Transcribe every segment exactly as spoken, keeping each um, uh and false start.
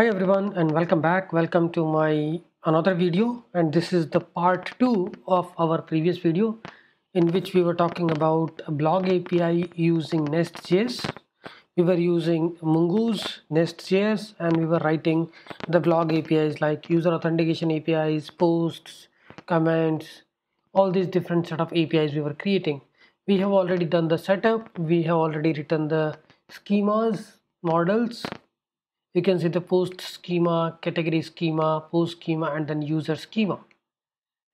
Hi everyone and welcome back. Welcome to my another video, and this is the part two of our previous video in which we were talking about a blog A P I using NestJS. We were using Mongoose, NestJS, and we were writing the blog A P Is like user authentication A P Is, posts, comments, all these different set of A P Is we were creating. We have already done the setup, we have already written the schemas, models. You can see the post schema, category schema, post schema, and then user schema,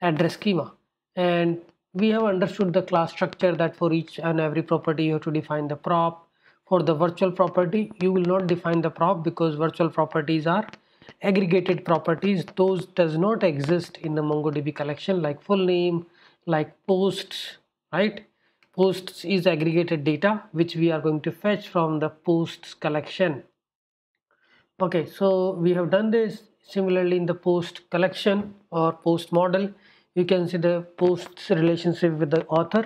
address schema. And we have understood the class structure, that for each and every property you have to define the prop. For the virtual property, you will not define the prop because virtual properties are aggregated properties. Those does not exist in the MongoDB collection, like full name, like posts, right? Posts is aggregated data which we are going to fetch from the posts collection. Okay, so we have done this. Similarly, in the post collection or post model, you can see the posts relationship with the author,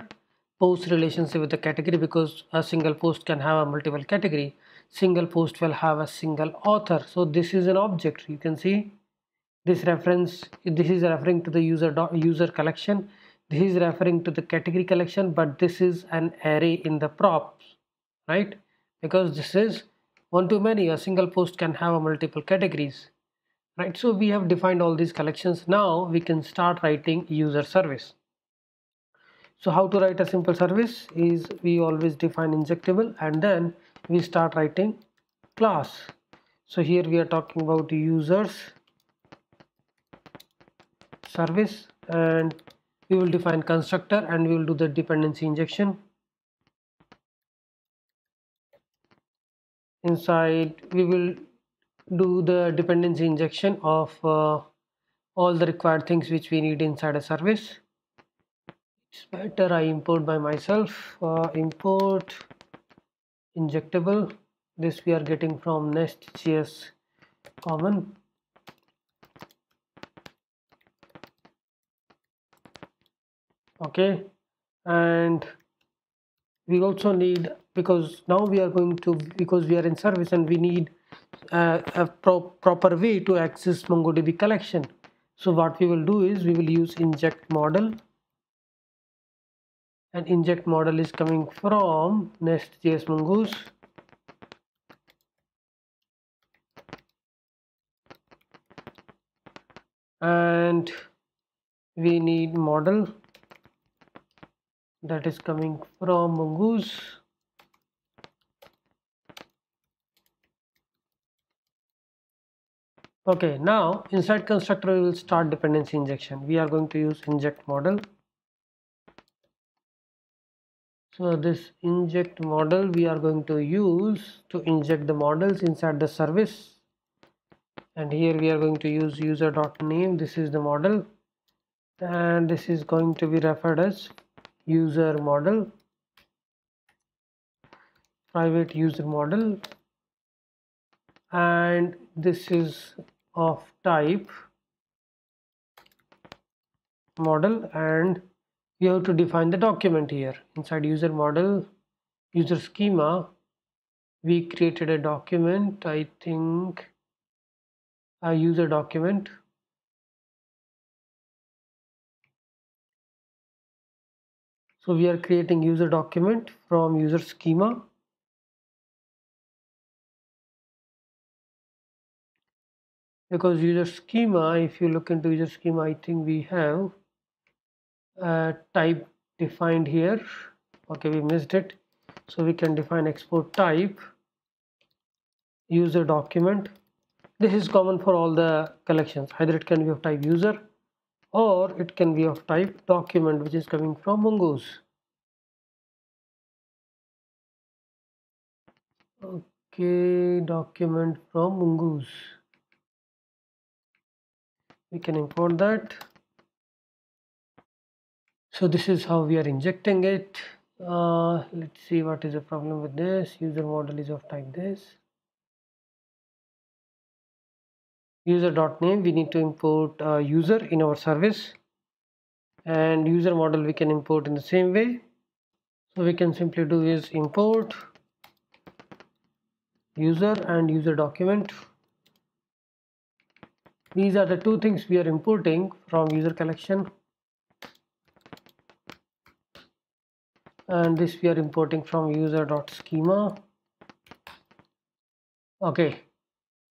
post relationship with the category, because a single post can have a multiple category, single post will have a single author. So this is an object. You can see this reference, this is referring to the user user collection, this is referring to the category collection, but this is an array in the props, right? Because this is one to many, a single post can have a multiple categories, right? So we have defined all these collections. Now we can start writing user service. So how to write a simple service is we always define injectable and then we start writing class. So here we are talking about users service, and we will define constructor and we will do the dependency injection. Inside we will do the dependency injection of uh, all the required things which we need inside a service. It's better I import by myself. Uh, import injectable. This we are getting from NestJS common. Okay, and we also need, because now we are going to, because we are in service and we need uh, a pro proper way to access MongoDB collection. So what we will do is we will use inject model, and inject model is coming from NestJS Mongoose. And we need model that is coming from Mongoose. Okay, now inside constructor we will start dependency injection. We are going to use inject model. So this inject model we are going to use to inject the models inside the service. And here we are going to use user.name. This is the model, and this is going to be referred as user model, private user model. And this is of type model, and you have to define the document here. Inside user model, user schema, we created a document, I think a user document. So we are creating user document from user schema. Because user schema, if you look into user schema, I think we have a type defined here. Okay, we missed it. So we can define export type, user document. This is common for all the collections. Either it can be of type user or it can be of type document, which is coming from Mongoose. Okay, document from Mongoose. We can import that. So this is how we are injecting it. Uh, let's see what is the problem with this. User model is of type this. User.name, we need to import uh, user in our service, and user model we can import in the same way. So we can simply do is import user and user document. These are the two things we are importing from user collection, and this we are importing from user.schema. Okay,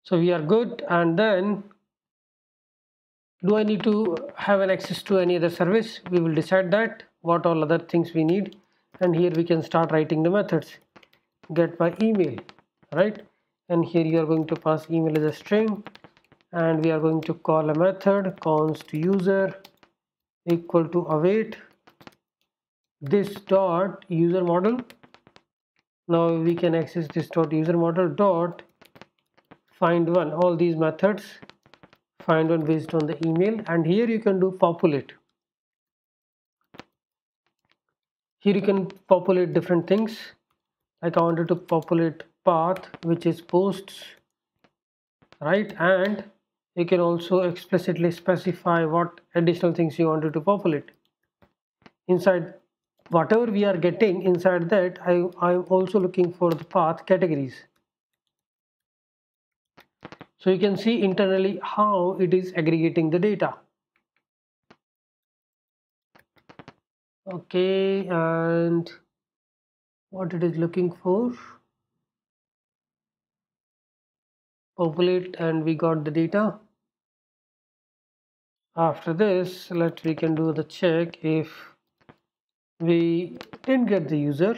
so we are good. And then do I need to have an access to any other service? We will decide that, what all other things we need, and here we can start writing the methods. Get my email, right? And here you are going to pass email as a string, and we are going to call a method const user equal to await this dot user model. Now we can access this dot user model dot find one. All these methods find one based on the email, and here you can do populate. Here you can populate different things. Like I wanted to populate path, which is posts, right? And you can also explicitly specify what additional things you wanted to populate. Inside whatever we are getting, inside that I am also looking for the path categories. So you can see internally how it is aggregating the data. Okay, and what it is looking for, populate, and we got the data. After this, let we can do the check if we didn't get the user.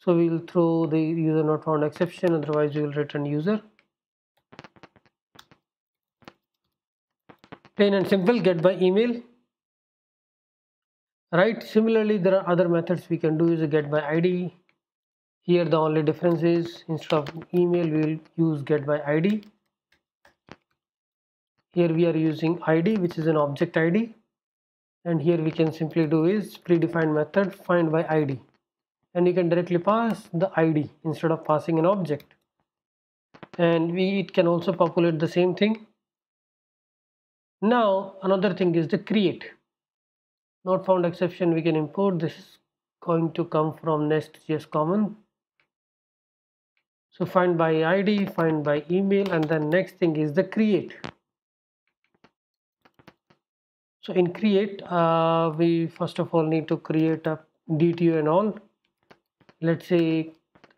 So we will throw the user not found exception, otherwise we will return user. Plain and simple, get by email. Right, similarly there are other methods we can do is get by I D. Here the only difference is instead of email we will use get by I D. Here we are using I D, which is an object I D, and here we can simply do is predefined method find by I D, and you can directly pass the I D instead of passing an object. And we it can also populate the same thing. Now another thing is the create. Not found exception we can import. This is going to come from NestJS common. So find by I D, find by email, and then next thing is the create. So in create, uh, we first of all need to create a D T O and all. Let's say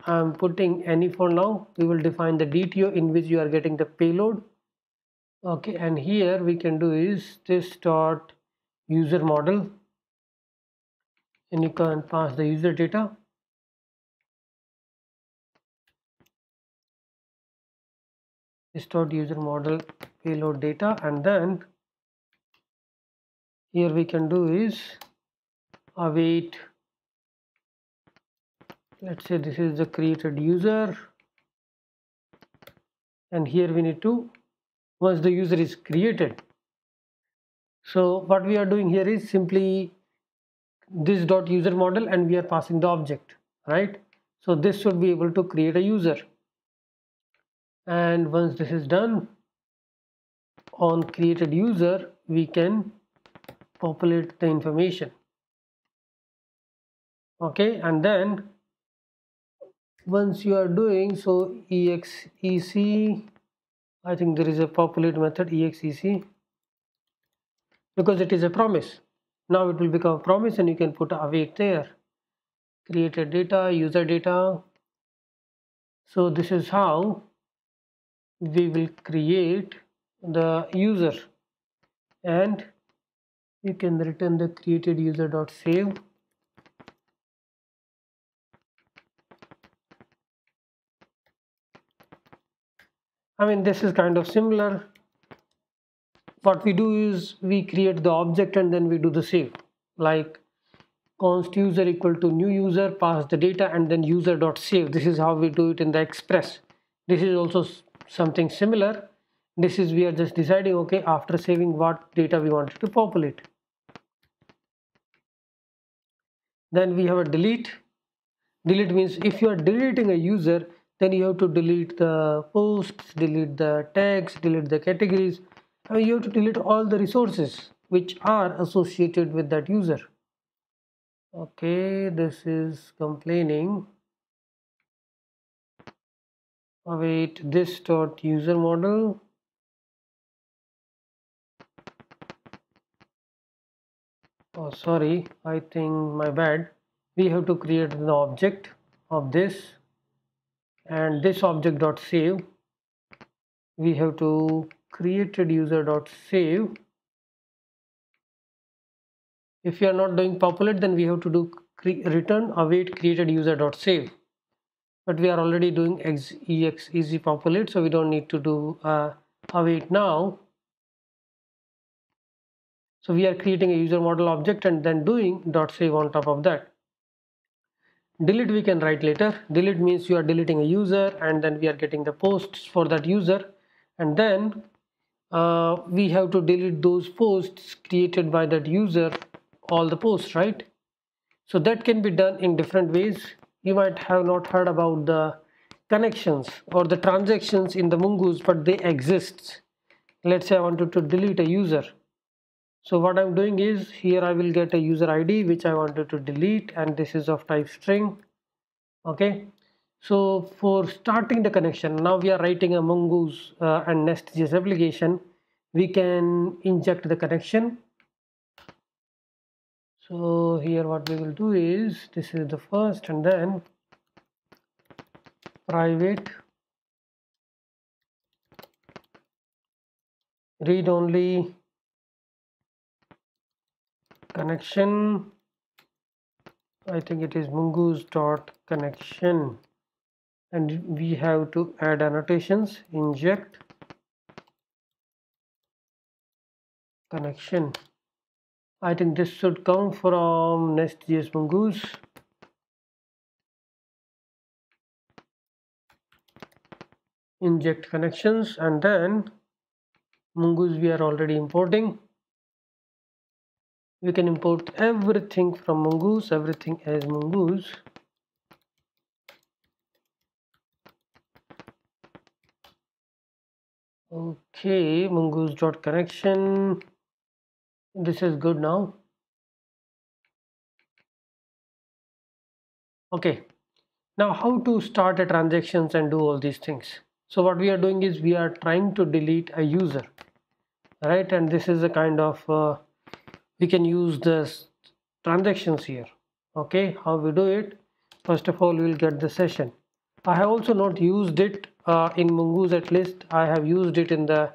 I'm putting any for now. We will define the D T O in which you are getting the payload. Okay, and here we can do is this dot user model, and you can pass the user data. This dot user model payload data, and then here we can do is await. Let's say this is the created user, and here we need to once the user is created. So what we are doing here is simply this dot user model, and we are passing the object, right? So this should be able to create a user. And once this is done, on created user we can populate the information. Okay, and then once you are doing so exec, I think there is a populate method exec, because it is a promise. Now it will become a promise, and you can put await there. Created data, user data. So this is how we will create the user, and you can return the created user dot save. I mean, this is kind of similar. What we do is we create the object and then we do the save, like const user equal to new user, pass the data, and then user dot save. This is how we do it in the Express. This is also something similar. This is we are just deciding, okay, after saving what data we wanted to populate. Then we have a delete. Delete means if you are deleting a user, then you have to delete the posts, delete the tags, delete the categories. You have to delete all the resources which are associated with that user. Okay, this is complaining. Await this dot user model oh sorry, I think my bad, we have to create the object of this, and this object dot save we have to created user dot save. If you are not doing populate, then we have to do return await created user dot save, but we are already doing ex easy populate, so we don't need to do uh, await now. So we are creating a user model object and then doing dot save on top of that. Delete we can write later. Delete means you are deleting a user and then we are getting the posts for that user, and then uh, we have to delete those posts created by that user, all the posts, right? So that can be done in different ways. You might have not heard about the connections or the transactions in the Mongoose, but they exist. Let's say I wanted to delete a user. So what I'm doing is, here I will get a user I D which I wanted to delete, and this is of type string. Okay, so for starting the connection, now we are writing a Mongoose uh, and NestJS application, we can inject the connection. So here what we will do is, this is the first, and then private read only connection, I think it is mongoose dot connection, and we have to add annotations, inject connection. I think this should come from NestJS Mongoose. Inject connections, and then Mongoose we are already importing. We can import everything from Mongoose, everything as Mongoose. Okay, mongoose.connection. This is good now. Okay, now how to start a transactions and do all these things. So what we are doing is, we are trying to delete a user, right? And this is a kind of uh, we can use this transactions here. Okay, how we do it? First of all, we will get the session. I have also not used it uh, in Mongoose, at least I have used it in the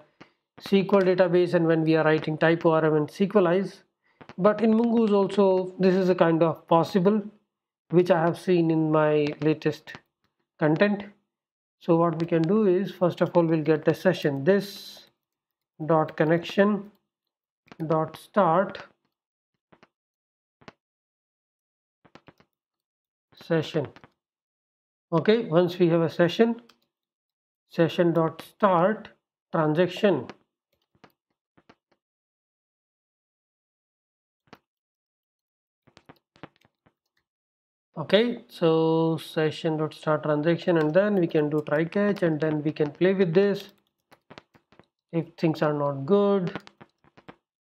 S Q L database and when we are writing TypeORM and Sequelize, but in Mongoose also this is a kind of possible, which I have seen in my latest content. So what we can do is, first of all we'll get the session, this dot connection dot start session. Okay, once we have a session, session dot start transaction. Okay, so session dot start transaction, and then we can do try catch, and then we can play with this. If things are not good,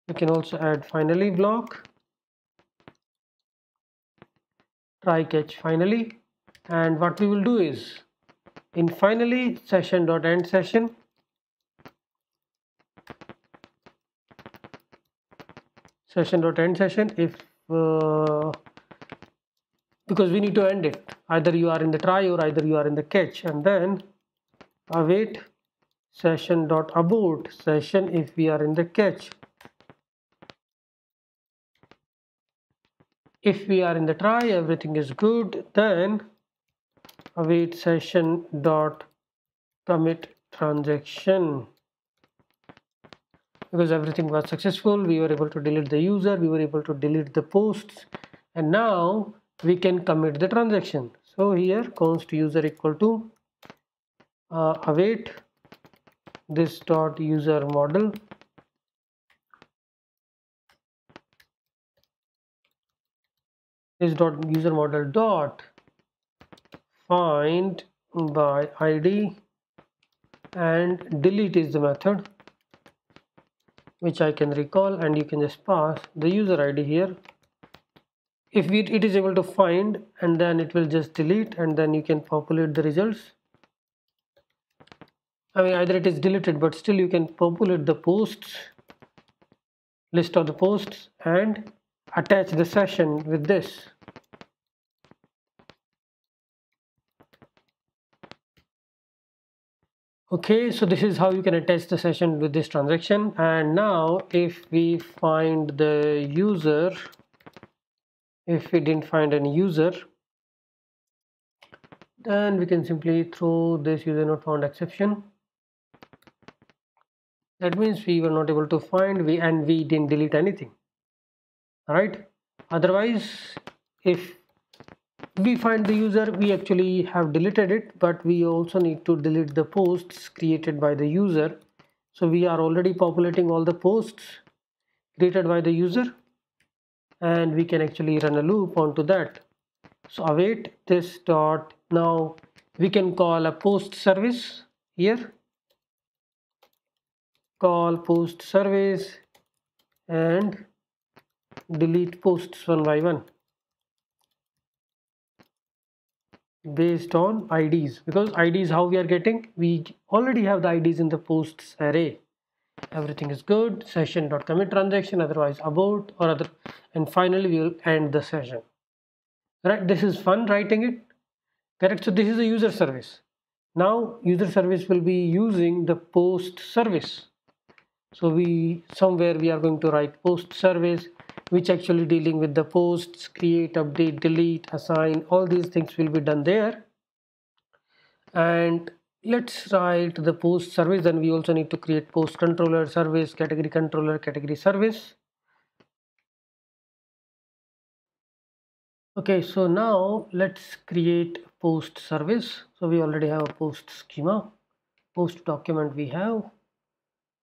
we can also add finally block, try catch finally. And what we will do is, in finally session dot end session, session dot end session, if uh, because we need to end it, either you are in the try or either you are in the catch, and then await session dot abort session if we are in the catch. If we are in the try, everything is good, then await session dot commit transaction, because everything was successful, we were able to delete the user, we were able to delete the posts, and now we can commit the transaction. So here const user equal to uh, await this dot user model, this dot user model dot find by I D, and delete is the method which I can recall, and you can just pass the user I D here. If we, it is able to find, and then it will just delete, and then you can populate the results. I mean, either it is deleted, but still you can populate the posts, list of the posts, and attach the session with this. Okay, so this is how you can attach the session with this transaction. And now if we find the user, if we didn't find any user, then we can simply throw this user not found exception. That means we were not able to find we and we didn't delete anything. Alright, otherwise if we find the user, we actually have deleted it, but we also need to delete the posts created by the user. So we are already populating all the posts created by the user, and we can actually run a loop onto that. So await this dot. Now we can call a post service here, call post service and delete posts one by one based on I Ds, because I Ds how we are getting, we already have the I Ds in the posts array. Everything is good, session.commit transaction, otherwise abort or other, and finally we will end the session. Right, this is fun writing it. Correct, so this is a user service. Now user service will be using the post service. So we somewhere we are going to write post service, which actually dealing with the posts, create, update, delete, assign, all these things will be done there. And let's write the post service. Then we also need to create post controller, service, category controller, category service. Okay, so now let's create post service. So we already have a post schema, post document we have,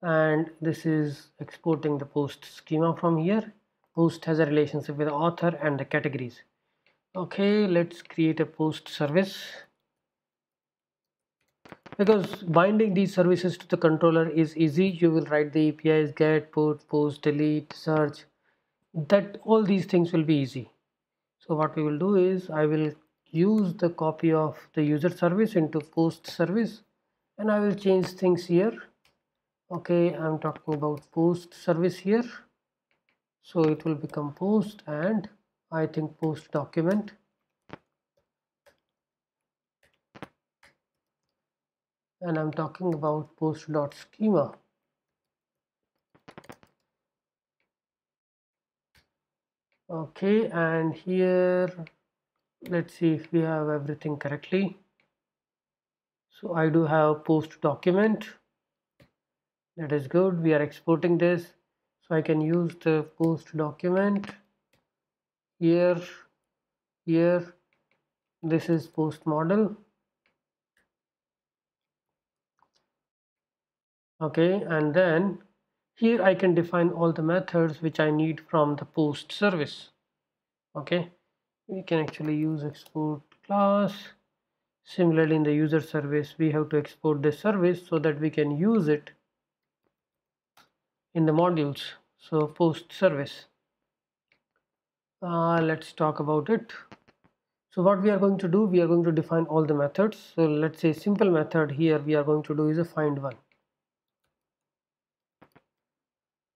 and this is exporting the post schema from here. Post has a relationship with the author and the categories. Okay, let's create a post service, because binding these services to the controller is easy. You will write the A P Is, get, put, post, delete, search, that all these things will be easy. So what we will do is I will use the copy of the user service into post service, and I will change things here. Okay, I'm talking about post service here. So it will become post, and I think post document. And I'm talking about post.schema. Okay, and here let's see if we have everything correctly. So I do have post document. That is good. We are exporting this. So I can use the post document here, here, this is post model. Okay, and then here I can define all the methods which I need from the post service. Okay, we can actually use export class. Similarly in the user service, we have to export this service so that we can use it in the modules. So post service, uh, let's talk about it. So what we are going to do, we are going to define all the methods. So let's say simple method here we are going to do is a find one,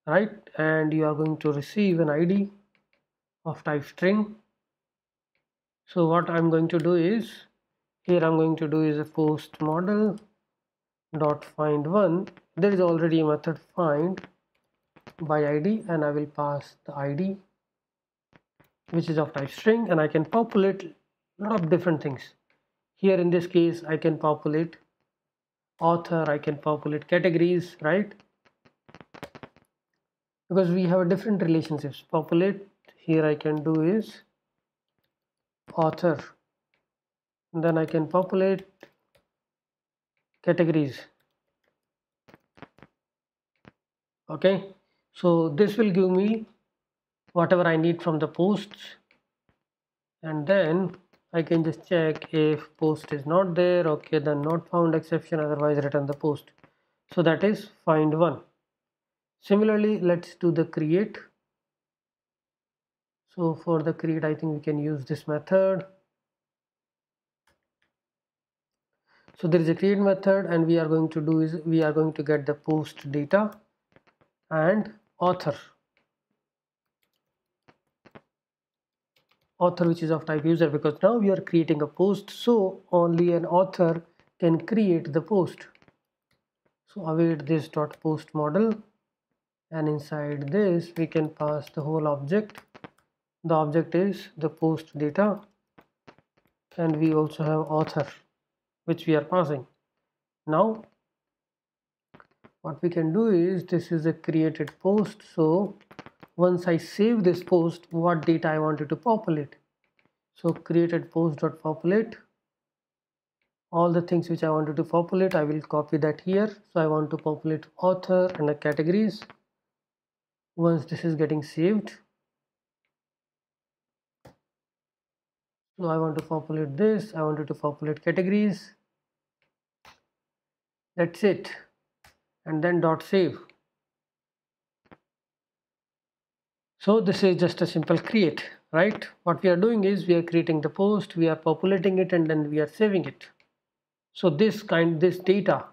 right? And you are going to receive an I D of type string. So what I'm going to do is here I'm going to do is a post model dot find one. There is already a method find by I D, and I will pass the I D which is of type string, and I can populate a lot of different things here. In this case I can populate author, I can populate categories, right? Because we have different relationships. Populate here I can do is author, and then I can populate categories. Okay, so this will give me whatever I need from the posts, and then I can just check if post is not there. Okay, then not found exception, otherwise return the post. So that is find one. Similarly, let's do the create. So for the create, I think we can use this method. So there is a create method, and we are going to do is we are going to get the post data and author. author which is of type user, because now we are creating a post, so only an author can create the post. So await this dot post model, and inside this we can pass the whole object. The object is the post data, and we also have author which we are passing. Now what we can do is, this is a created post, so once I save this post, what data I wanted to populate. So created post.populate, all the things which I wanted to populate, I will copy that here. So I want to populate author and the categories. Once this is getting saved, now I want to populate this, I wanted to populate categories. That's it. And then dot save. So this is just a simple create, right? What we are doing is, we are creating the post, we are populating it, and then we are saving it. So this kind, this data,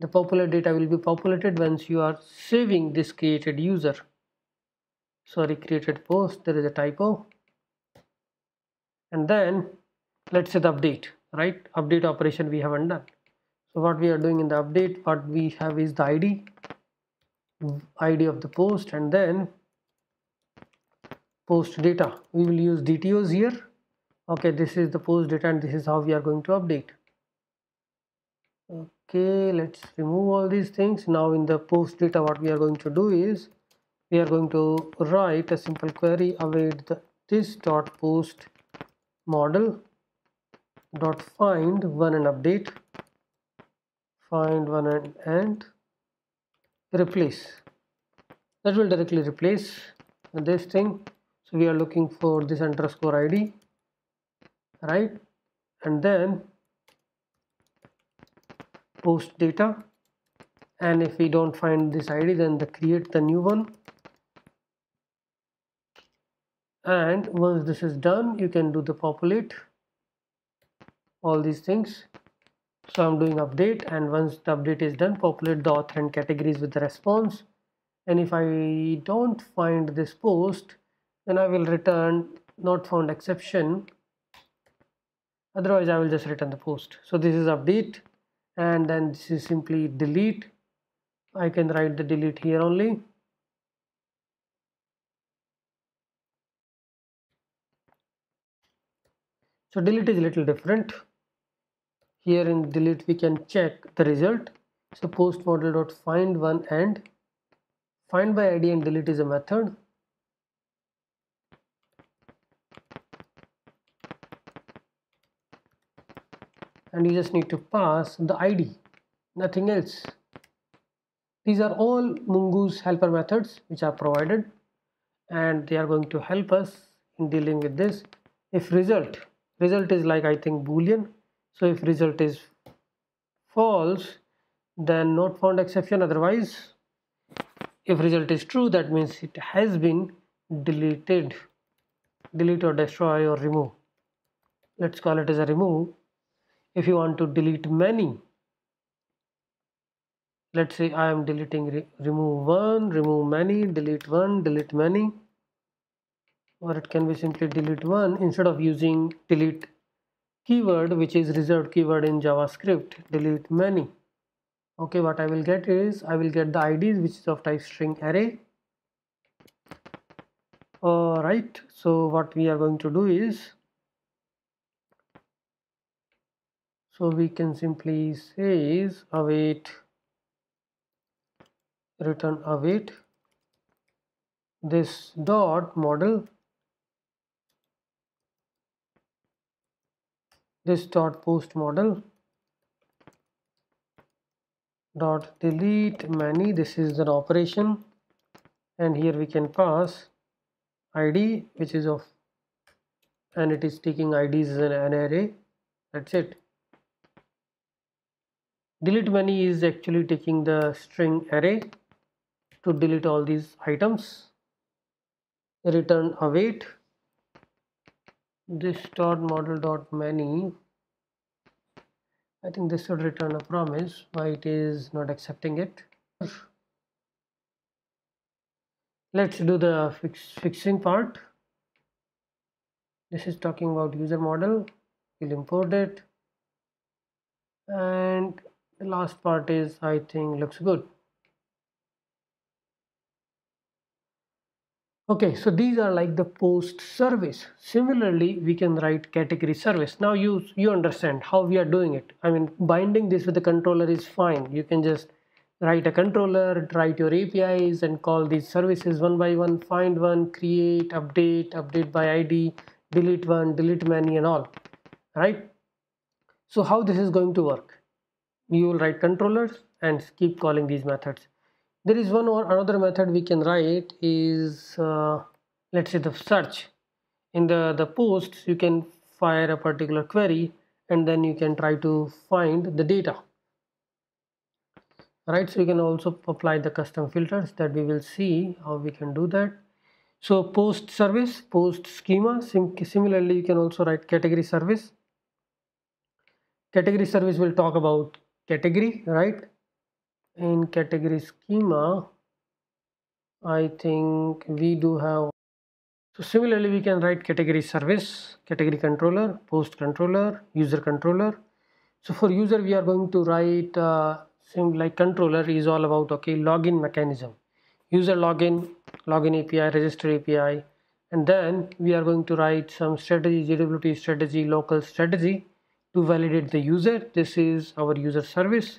the popular data will be populated once you are saving this created user. Sorry, created post, there is a typo. And then let's say the update, right? Update operation we haven't done. So what we are doing in the update, what we have is the I D, I D of the post, and then post data. We will use D T Os here. Okay, this is the post data, and this is how we are going to update. Okay, let's remove all these things. Now in the post data, what we are going to do is, we are going to write a simple query, await the, this dot post model dot find one and update. Find one and, and replace. That will directly replace this thing. So we are looking for this underscore I D, right? And then post data. And if we don't find this I D, then the create the new one. And once this is done, you can do the populate, all these things. So I'm doing update, and once the update is done, populate the author and categories with the response. And if I don't find this post, then I will return not found exception. Otherwise, I will just return the post. So this is update, and then this is simply delete. I can write the delete here only. So delete is a little different. Here in delete we can check the result. So post model dot find one and find by I D and delete is a method. And you just need to pass the I D, nothing else. These are all Mongoose helper methods which are provided, and they are going to help us in dealing with this. If result, result is like, I think, Boolean. So if result is false, then not found exception. Otherwise, if result is true, that means it has been deleted. Delete or destroy or remove. Let's call it as a remove. If you want to delete many, let's say I am deleting re remove one, remove many, delete one, delete many. Or it can be simply delete one instead of using delete keyword, which is reserved keyword in JavaScript, delete many. Okay, what I will get is, I will get the I Ds which is of type string array. Alright, so what we are going to do is, so we can simply say is await, return await this dot model, this dot post model dot delete many. This is an operation, and here we can pass I D which is of, and it is taking I Ds as an, an array. That's it. Delete many is actually taking the string array to delete all these items. Return await this dot model dot many. I think this should return a promise. Why it is not accepting it? Let's do the fix, fixing part. This is talking about user model. We'll import it, and the last part is, I think, looks good. Okay, so these are like the post service. Similarly, we can write category service. Now you you understand how we are doing it. I mean, binding this with the controller is fine. You can just write a controller, write your A P Is, and call these services one by one. Find one, create, update, update by I D, delete one, delete many, and all. Right? So how this is going to work? You will write controllers and keep calling these methods. There is one or another method we can write is, uh, let's say, the search. In the, the posts, you can fire a particular query and then you can try to find the data. Right, so you can also apply the custom filters that we will see how we can do that. So post service, post schema. Sim similarly, you can also write category service. Category service will talk about category, right? In category schema, I think we do have. So similarly, we can write category service, category controller, post controller, user controller. So for user, we are going to write uh, sim like controller is all about, okay, login mechanism, user login, login A P I, register A P I, and then we are going to write some strategy, J W T strategy, local strategy to validate the user. This is our user service.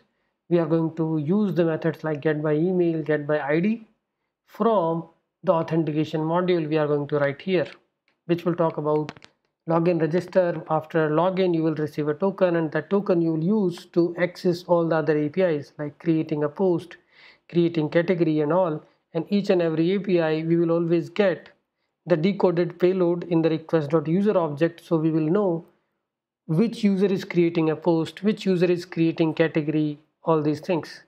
We are going to use the methods like get by email, get by I D. From the authentication module, we are going to write here, which will talk about login register. After login, you will receive a token, and that token you will use to access all the other A P Is, like creating a post, creating category, and all. And each and every A P I, we will always get the decoded payload in the request.user object, so we will know which user is creating a post, which user is creating category, all these things.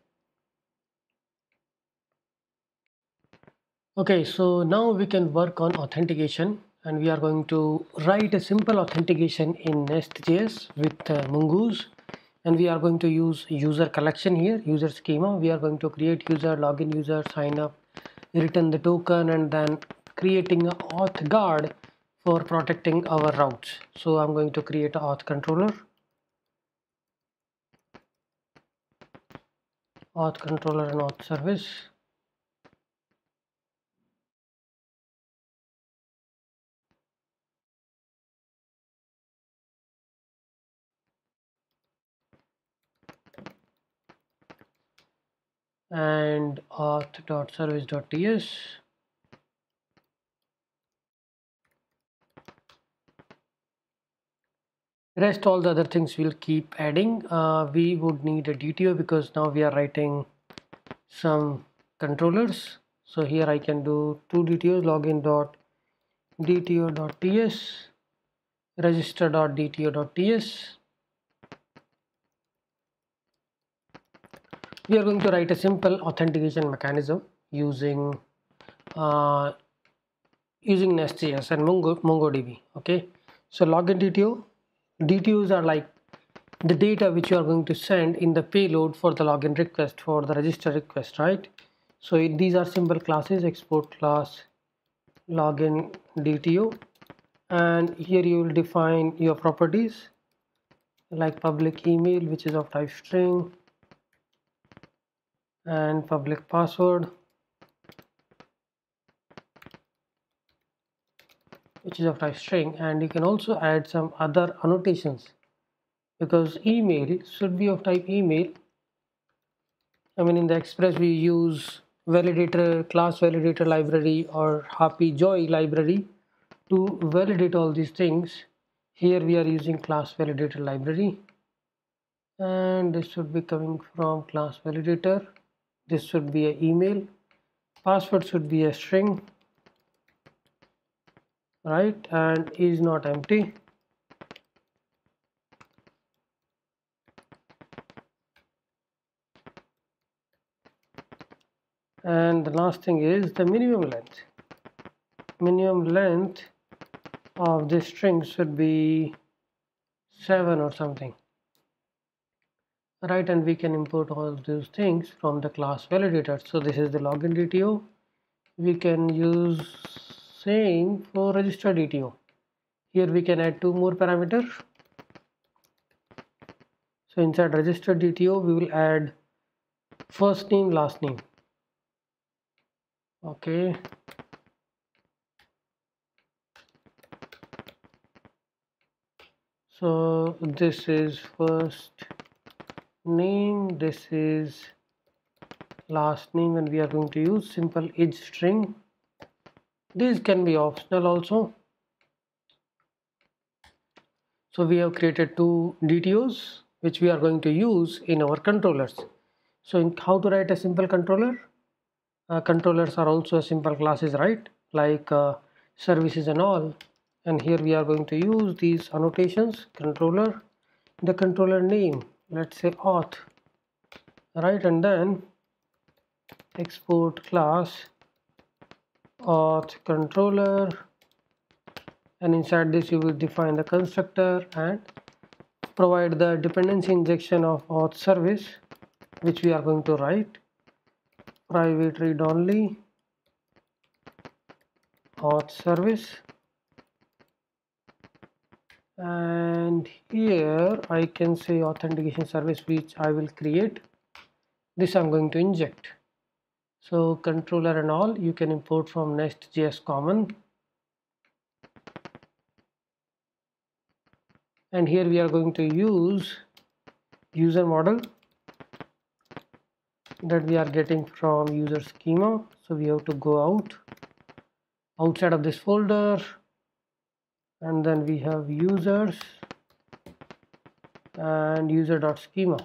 Okay, so now we can work on authentication, and we are going to write a simple authentication in NestJS with uh, Mongoose, and we are going to use user collection here, user schema. We are going to create user, login user, sign up, return the token, and then creating an auth guard for protecting our routes. So I'm going to create an auth controller. Auth controller and auth service. And auth.service.ts. Rest all the other things we'll keep adding. Uh, we would need a D T O because now we are writing some controllers. So here I can do two D T Os, login.dto.ts, register.dto.ts. We are going to write a simple authentication mechanism using uh, using NestJS and Mongo, MongoDB. Okay, so login D T O. D T Os are like the data which you are going to send in the payload for the login request, for the register request, right? So it, these are simple classes, export class login D T O, and here you will define your properties like public email, which is of type string, and public password, which is of type string. And you can also add some other annotations, because email should be of type email. I mean, in the Express we use validator, class validator library, or Happy Joy library to validate all these things. Here we are using class validator library, and this should be coming from class validator. This should be an email. Password should be a string, right, and is not empty. And the last thing is the minimum length. Minimum length of this string should be seven or something, right? And we can import all those things from the class validator. So this is the login D T O. We can use saying for register D T O. Here we can add two more parameters. So inside register D T O we will add first name, last name. Okay. So this is first name, this is last name, and we are going to use simple id string. These can be optional also. So we have created two D T Os which we are going to use in our controllers. So in how to write a simple controller? Uh, controllers are also simple classes, right? Like uh, services and all. And here we are going to use these annotations. Controller, the controller name, let's say auth, right? And then export class auth controller, and inside this you will define the constructor and provide the dependency injection of auth service which we are going to write. Private read only auth service. And here I can say authentication service which I will create. This I'm going to inject. So controller and all you can import from NestJS common. And here we are going to use user model that we are getting from user schema. So we have to go out outside of this folder. And then we have users and user.schema.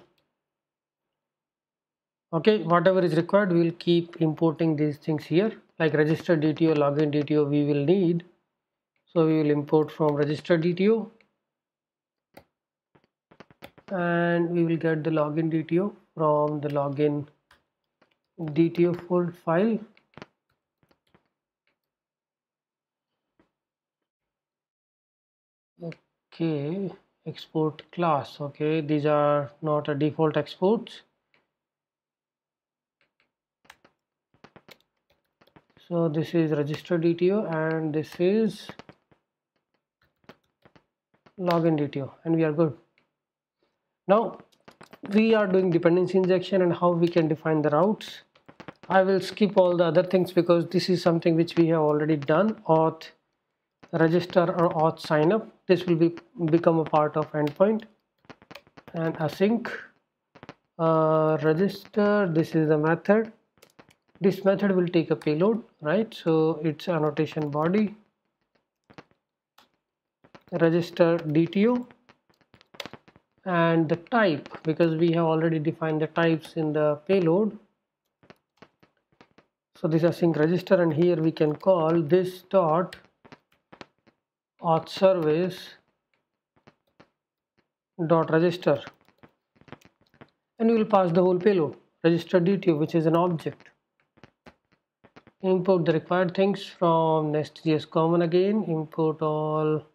Okay, whatever is required, we will keep importing these things here. Like register D T O, login D T O, we will need. So we will import from register D T O. And we will get the login D T O from the login D T O full file. Okay, export class. Okay, these are not a default exports. So this is register D T O and this is login D T O, and we are good. Now we are doing dependency injection and how we can define the routes. I will skip all the other things because this is something which we have already done. Auth register or auth sign up, this will be become a part of endpoint. And async uh, register, this is the method. This method will take a payload, right? So it's annotation body, register D T O, and the type, because we have already defined the types in the payload. So this async register, and here we can call this dot auth service dot register, and we will pass the whole payload register D T O, which is an object. Import the required things from NestJS common again. Import all.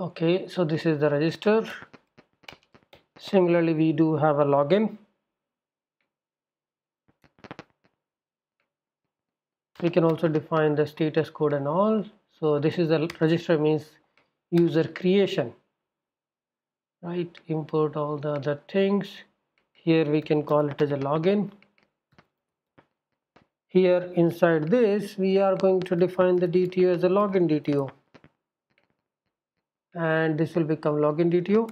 Okay, so this is the register. Similarly, we do have a login. We can also define the status code and all. So this is the register, means user creation, right? Import all the other things. Here we can call it as a login. Here inside this we are going to define the D T O as a login D T O, and this will become login D T O.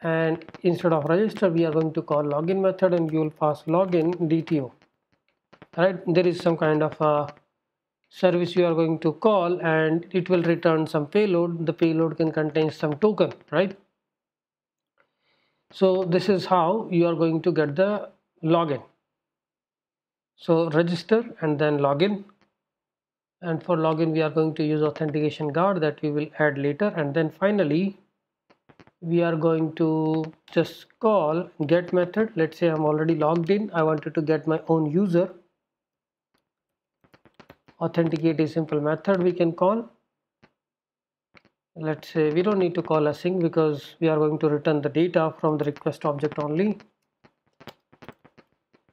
And instead of register we are going to call login method, and you will pass login D T O. Right, there is some kind of a service you are going to call, and it will return some payload. The payload can contain some token, right? So this is how you are going to get the login. So register and then login, and for login we are going to use authentication guard that we will add later. And then finally we are going to just call get method. Let's say I'm already logged in, I wanted to get my own user. Authenticate a simple method we can call. Let's say we don't need to call async because we are going to return the data from the request object only.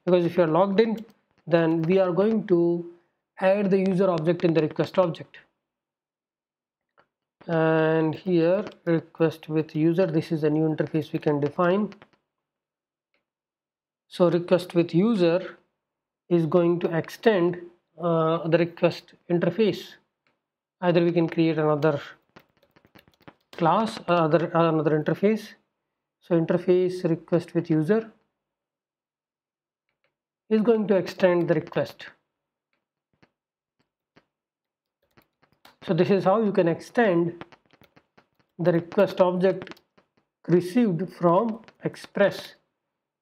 Because if you are logged in, then we are going to add the user object in the request object, and here request with user, this is a new interface we can define. So request with user is going to extend uh, the request interface. Either we can create another class, uh, other, uh, another interface. So interface request with user is going to extend the request. So this is how you can extend the request object received from Express,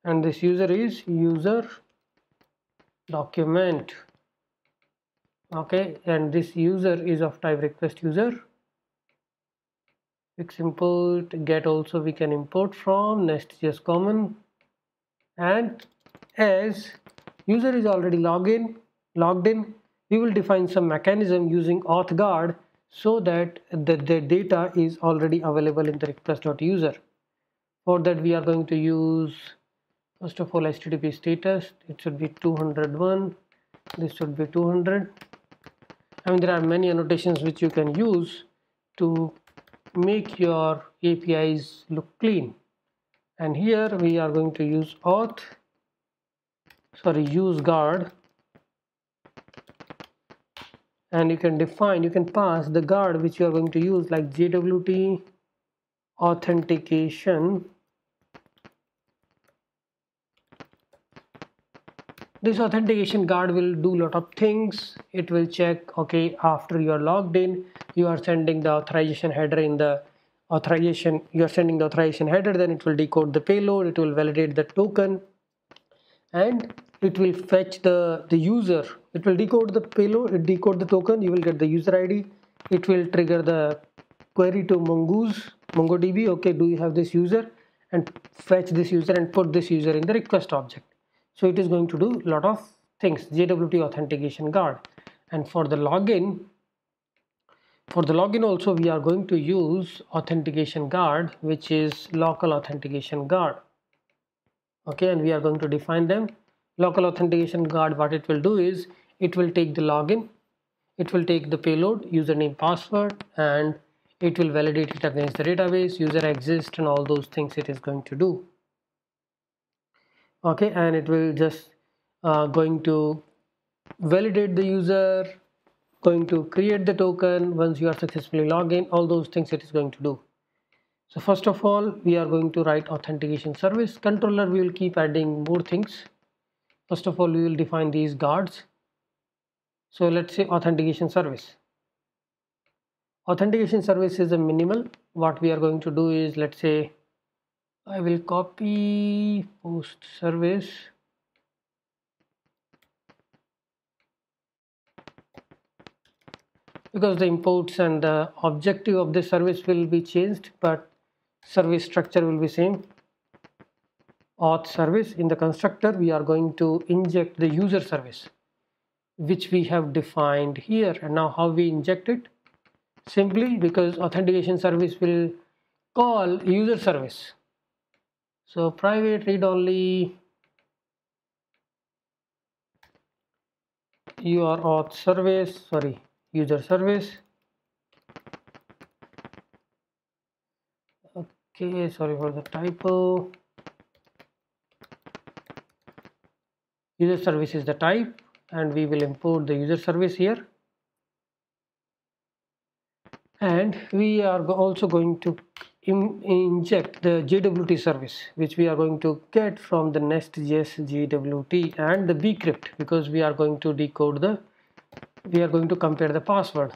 and this user is user document. Okay, and this user is of type request user. Fix import get also we can import from NestJS common, and as user is already logged in, logged in. We will define some mechanism using auth guard so that the, the data is already available in the request.user. For that we are going to use first of all H T T P status, it should be two hundred one, this should be two hundred. I mean, there are many annotations which you can use to make your A P Is look clean, and here we are going to use auth, sorry use guard. And you can define, you can pass the guard which you are going to use, like J W T authentication. This authentication guard will do a lot of things. It will check, okay, after you are logged in, you are sending the authorization header in the authorization, you are sending the authorization header, then it will decode the payload, it will validate the token, and it will fetch the, the user. It will decode the payload, decode the token, you will get the user I D. It will trigger the query to Mongoose, MongoDB, okay, do you have this user? And fetch this user and put this user in the request object. So it is going to do a lot of things, J W T authentication guard. And for the login, for the login also we are going to use authentication guard, which is local authentication guard. Okay, and we are going to define them. Local authentication guard, what it will do is, it will take the login, it will take the payload, username, password, and it will validate it against the database, user exists, and all those things it is going to do. Okay, and it will just uh, going to validate the user, going to create the token once you are successfully logged in, all those things it is going to do. So first of all, we are going to write authentication service. Controller, we will keep adding more things. First of all, we will define these guards. So let's say authentication service. Authentication service is a minimal. What we are going to do is, let's say I will copy post service. Because the imports and the objective of the service will be changed, but service structure will be same. Auth service, in the constructor we are going to inject the user service which we have defined here. And now how we inject it, simply because authentication service will call user service, so private read only your auth service, sorry user service. Okay, sorry for the typo. User service is the type, and we will import the user service here, and we are also going to in inject the J W T service which we are going to get from the NestJS J W T, and the bcrypt, because we are going to decode the we are going to compare the password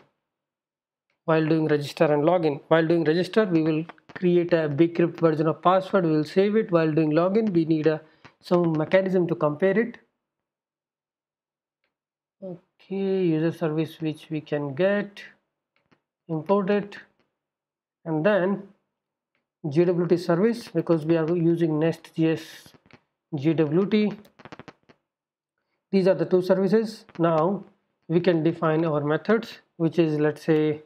while doing register and login. While doing register, we will create a bcrypt version of password, we will save it. While doing login, we need a some mechanism to compare it. Okay, user service which we can get, import it, and then J W T service, because we are using NestJS J W T. These are the two services. Now we can define our methods, which is, let's say,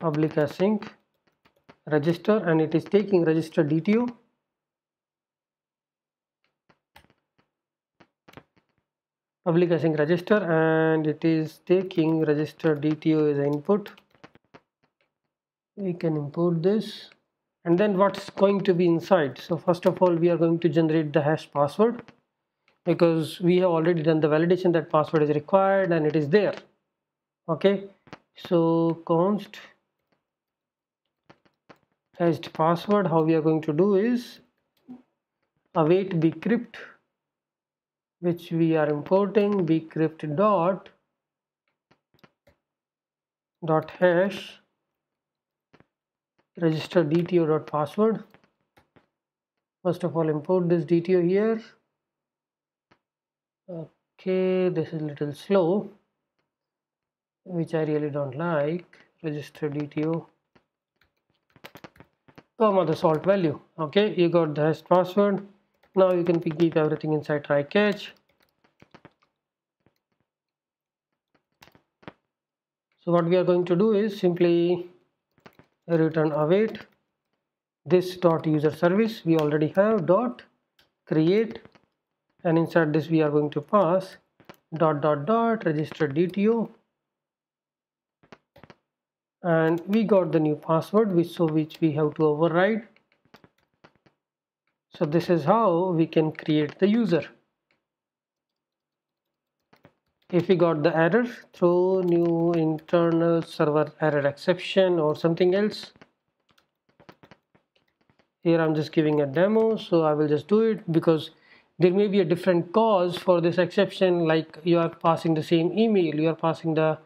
public async register, and it is taking register D T O. public async register, and it is taking register D T O as input. We can import this, and then what's going to be inside? So first of all, we are going to generate the hash password, because we have already done the validation that password is required and it is there. Okay, so const hashed password. How we are going to do is await bcrypt, which we are importing, bcrypt dot dot hash register D T O dot password. First of all, import this D T O here. Okay, this is a little slow, which I really don't like. Register D T O, comma the salt value. Okay, you got the hash password. Now you can keep everything inside try catch. So what we are going to do is simply return await this dot user service we already have dot create, and inside this we are going to pass dot dot dot register D T O, and we got the new password which so which we have to override. So this is how we can create the user. If we got the error through new internal server error exception or something else, here I'm just giving a demo, so I will just do it, because there may be a different cause for this exception, like you are passing the same email, you are passing the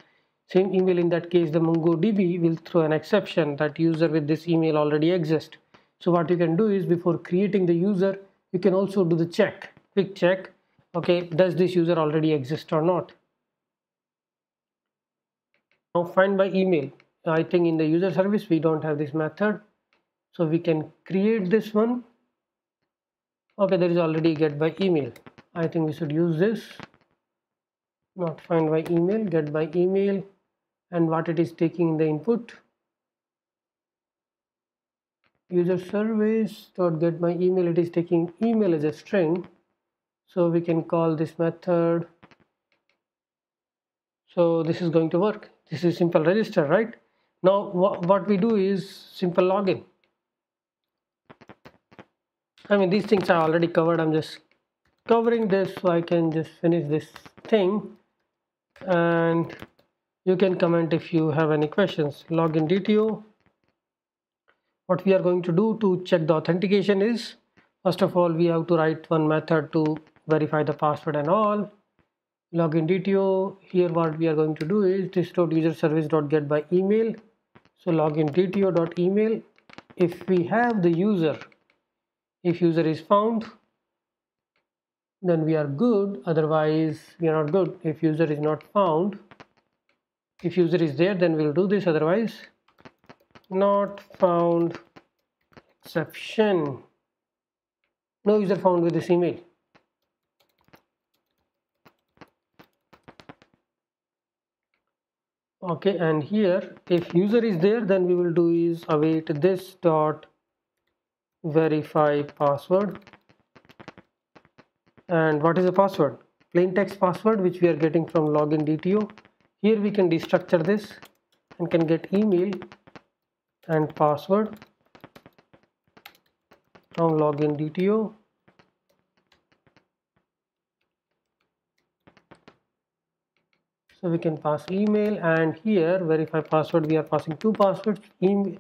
same email. In that case, the MongoDB will throw an exception that user with this email already exists. So what you can do is, before creating the user, you can also do the check, quick check. Okay, does this user already exist or not? Now find by email. I think in the user service we don't have this method, so we can create this one. Okay, there is already get by email. I think we should use this. Not find by email, get by email, and what it is taking in the input. User service dot get my email, it is taking email as a string, so we can call this method. So this is going to work. This is simple register, right? Now wh what we do is simple login. I mean, these things are already covered. I'm just covering this so I can just finish this thing, and you can comment if you have any questions. Login D T O. What we are going to do to check the authentication is, first of all, we have to write one method to verify the password and all. Login D T O. Here what we are going to do is this dot user service dot get by email. So login D T O dot email. If we have the user, if user is found, then we are good. Otherwise, we are not good. If user is not found, if user is there, then we'll do this. Otherwise, not found exception, no user found with this email. Okay, and here if user is there, then we will do is await this dot verify password. And what is the password? Plain text password, which we are getting from login D T O. Here we can destructure this and can get email and password from login D T O. So we can pass email, and here verify password we are passing two passwords, email,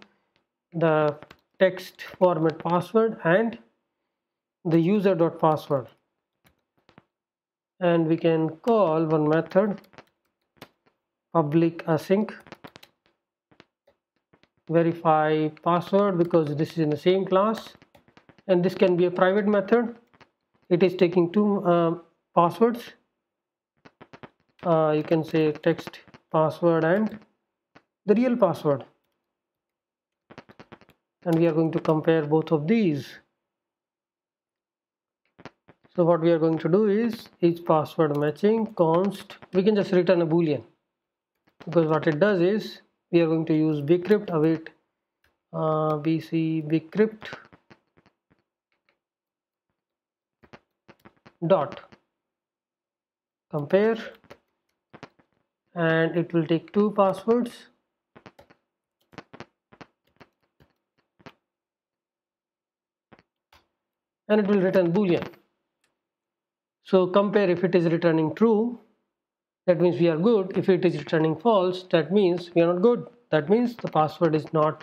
the text format password, and the user dot password. And we can call one method public async verify password, because this is in the same class, and this can be a private method. It is taking two uh, passwords. Uh, you can say text password and the real password, and we are going to compare both of these. So what we are going to do is, is password matching const. We can just return a boolean, because what it does is, we are going to use bcrypt await uh, bc bcrypt dot compare, and it will take two passwords. And it will return boolean. So compare, if it is returning true, that means we are good. If it is returning false, that means we are not good. That means the password is not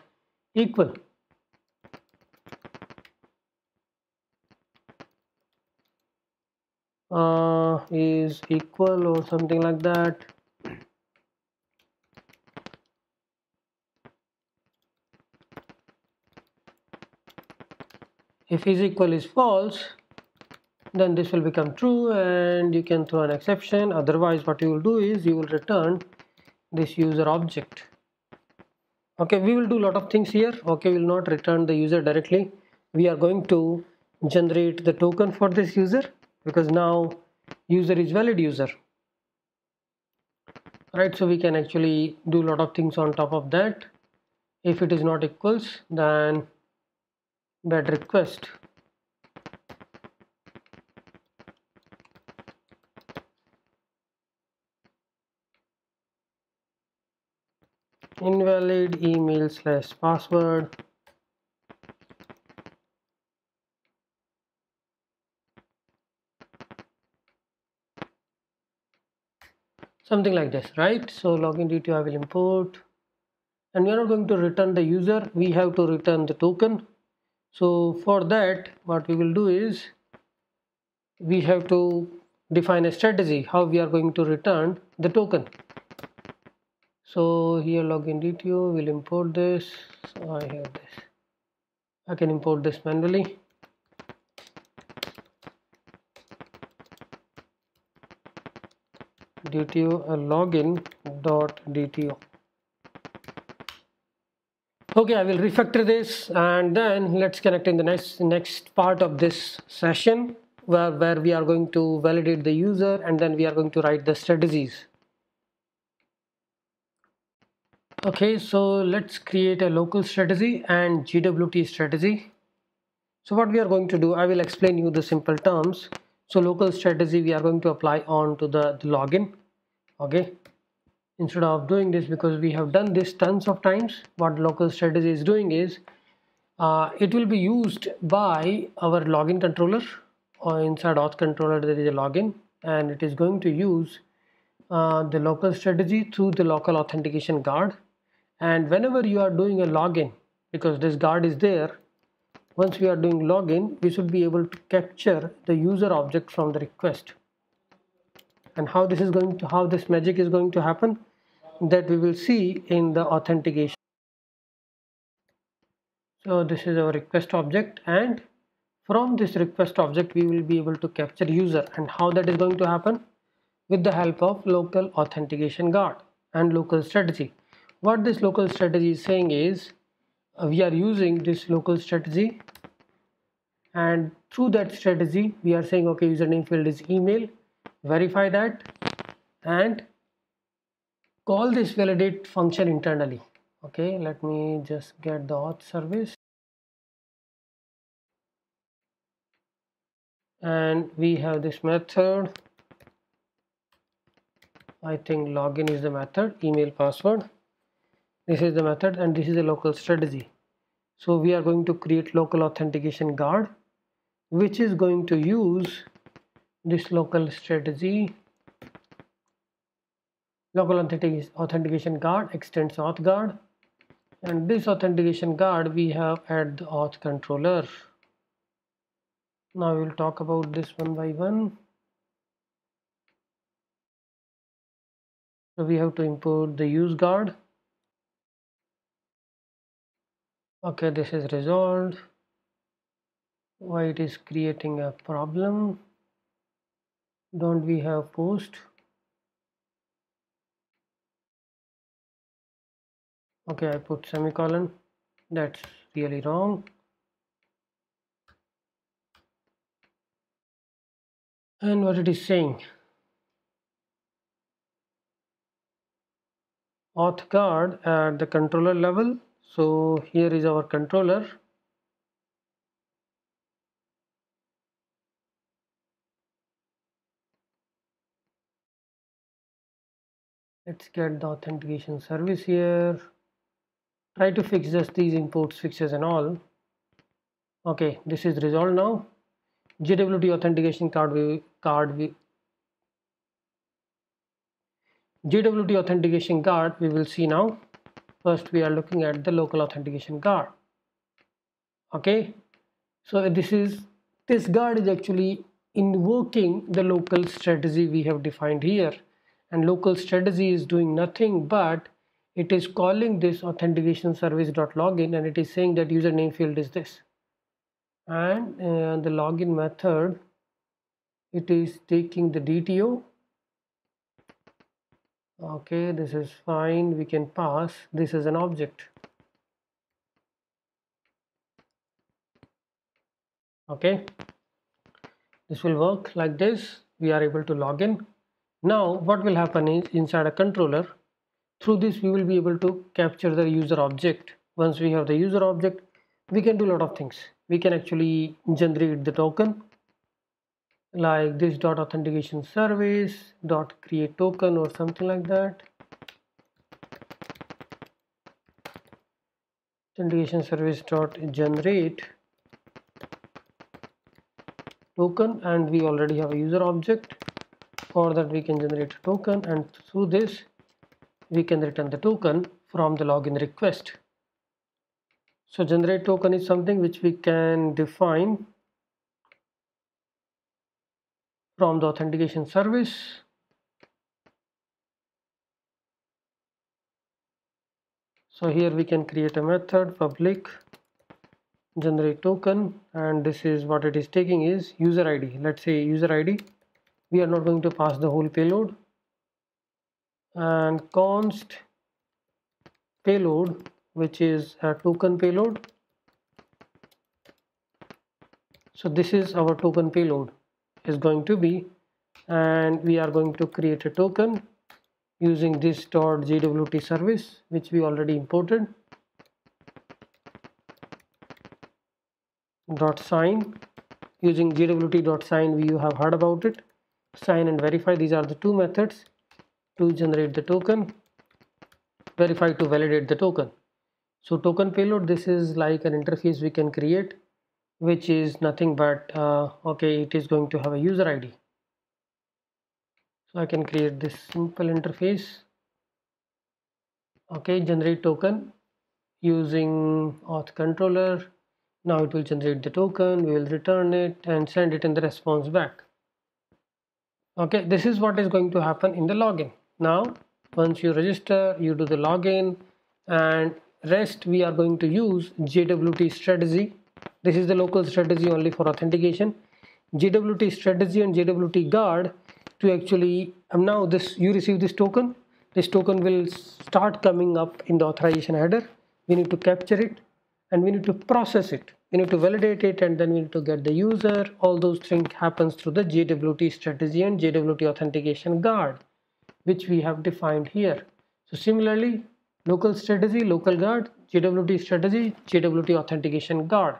equal. Uh, is equal or something like that. If is equal is false, then this will become true and you can throw an exception. Otherwise what you will do is you will return this user object. Okay, we will do a lot of things here. Okay, we will not return the user directly. We are going to generate the token for this user, because now user is valid user. Right, so we can actually do a lot of things on top of that. If it is not equals, then bad request. Invalid email slash password. Something like this, right? So login D T O I will import. And we are not going to return the user. We have to return the token. So for that, what we will do is we have to define a strategy how we are going to return the token. So here login D T O will import this. So I have this. I can import this manually. D T O uh, login dot D T O. Okay, I will refactor this and then let's connect in the next next part of this session where, where we are going to validate the user and then we are going to write the strategies. Okay, so let's create a local strategy and J W T strategy. So what we are going to do, I will explain you the simple terms. So local strategy we are going to apply on to the, the login. Okay. Instead of doing this, because we have done this tons of times, what local strategy is doing is uh, it will be used by our login controller, or inside auth controller there is a login, and it is going to use uh, the local strategy through the local authentication guard. And whenever you are doing a login, because this guard is there, once we are doing login, we should be able to capture the user object from the request. And how this is going to, how this magic is going to happen, that we will see in the authentication. So this is our request object, and from this request object we will be able to capture user. And how that is going to happen? With the help of local authentication guard and local strategy. What this local strategy is saying is uh, we are using this local strategy, and through that strategy we are saying, okay, username field is email, verify that and call this validate function internally. Okay, let me just get the auth service, and we have this method. I think login is the method, email password, this is the method, and this is the local strategy. So we are going to create local authentication guard, which is going to use this local strategy. Local authentication guard extends auth guard, and this authentication guard we have at the auth controller. Now we will talk about this one by one. So we have to import the use guard. Okay, this is resolved. Why it is creating a problem? Don't we have post? Okay, I put semicolon. That's really wrong. And what it is saying? Auth guard at the controller level. So here is our controller. Let's get the authentication service here. Try to fix just these imports, fixes and all. Okay, this is resolved now. J W T authentication card we card we J W T authentication card we will see now. First we are looking at the local authentication card. Okay, so this is this guard is actually invoking the local strategy we have defined here, and local strategy is doing nothing but it is calling this authentication service.login, and it is saying that username field is this, and uh, the login method, it is taking the D T O. Okay, this is fine, we can pass this as an object. Okay, this will work like this. We are able to log in. Now what will happen is, inside a controller, through this we will be able to capture the user object. Once we have the user object, we can do a lot of things. We can actually generate the token, like this dot authentication service dot create token or something like that. Authentication service dot generate token, and we already have a user object. For that we can generate a token, and through this we can return the token from the login request. So generate token is something which we can define from the authentication service. So here we can create a method public generate token, and this is what it is taking is user I D. Let's say user I D. We are not going to pass the whole payload, and const payload, which is a token payload. So this is our token payload is going to be, and we are going to create a token using this .jwt service which we already imported. Dot sign, using jwt dot sign, we you have heard about it. Sign and verify, these are the two methods to generate the token. Verify to validate the token. So token payload, this is like an interface we can create, which is nothing but uh, okay, it is going to have a user I D. So I can create this simple interface. Okay, generate token using auth controller. Now it will generate the token, we will return it and send it in the response back. Okay, this is what is going to happen in the login. Now once you register, you do the login, and rest we are going to use J W T strategy. This is the local strategy only for authentication. J W T strategy and J W T guard to actually um, now this you receive this token. This token will start coming up in the authorization header. We need to capture it, and we need to process it, we need to validate it, and then we need to get the user. All those things happens through the J W T strategy and J W T authentication guard, which we have defined here. So similarly, local strategy, local guard, J W T strategy, J W T authentication guard.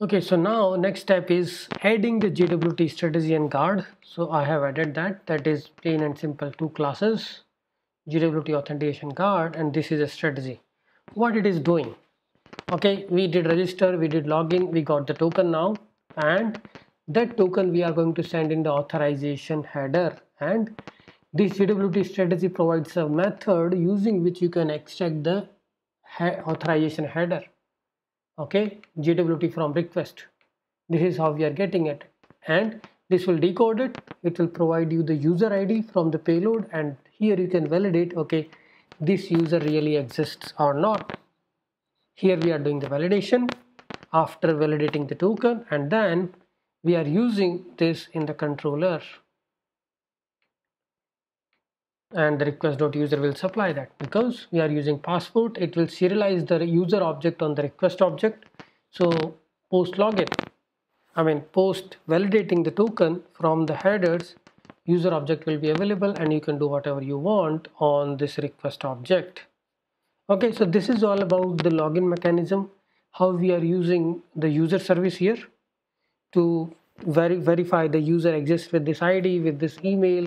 Okay, so now next step is adding the J W T strategy and guard. So I have added that, that is plain and simple, two classes. J W T authentication guard, and this is a strategy. What it is doing? Okay, we did register, we did login, we got the token now, and that token we are going to send in the authorization header. And this J W T strategy provides a method using which you can extract the he authorization header. Okay, J W T from request. This is how we are getting it, and this will decode it. It will provide you the user I D from the payload, and here you can validate, okay, this user really exists or not. Here we are doing the validation after validating the token, and then we are using this in the controller, and the request.user will supply that. Because we are using passport, it will serialize the user object on the request object. So post login, I mean post validating the token from the headers, user object will be available, and you can do whatever you want on this request object. Okay, so this is all about the login mechanism, how we are using the user service here to ver verify the user exists with this I D, with this email,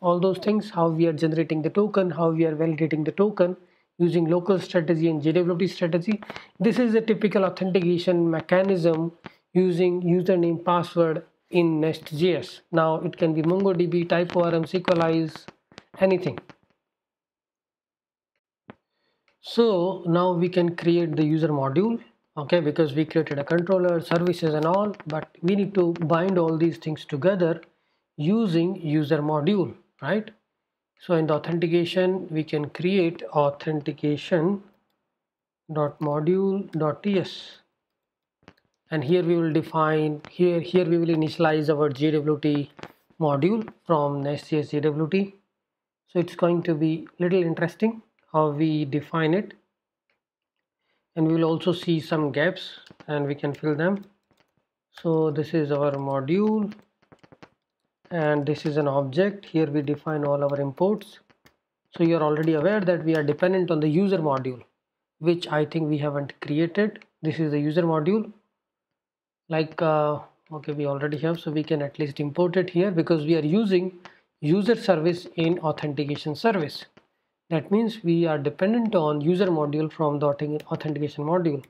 all those things, how we are generating the token, how we are validating the token using local strategy and J W T strategy. This is a typical authentication mechanism using username password in NestJS. Now it can be MongoDB, TypeORM, Sequelize, anything. So now we can create the user module, okay, because we created a controller, services and all, but we need to bind all these things together using user module, right? So in the authentication, we can create authentication.module.ts, and here we will define, here here we will initialize our J W T module from NestJS J W T. So it's going to be little interesting how we define it, and we will also see some gaps and we can fill them. So this is our module and this is an object. Here we define all our imports. So you are already aware that we are dependent on the user module, which I think we haven't created. This is the user module, like uh, okay, we already have, so we can at least import it here, because we are using user service in authentication service. That means we are dependent on user module from the authentication module.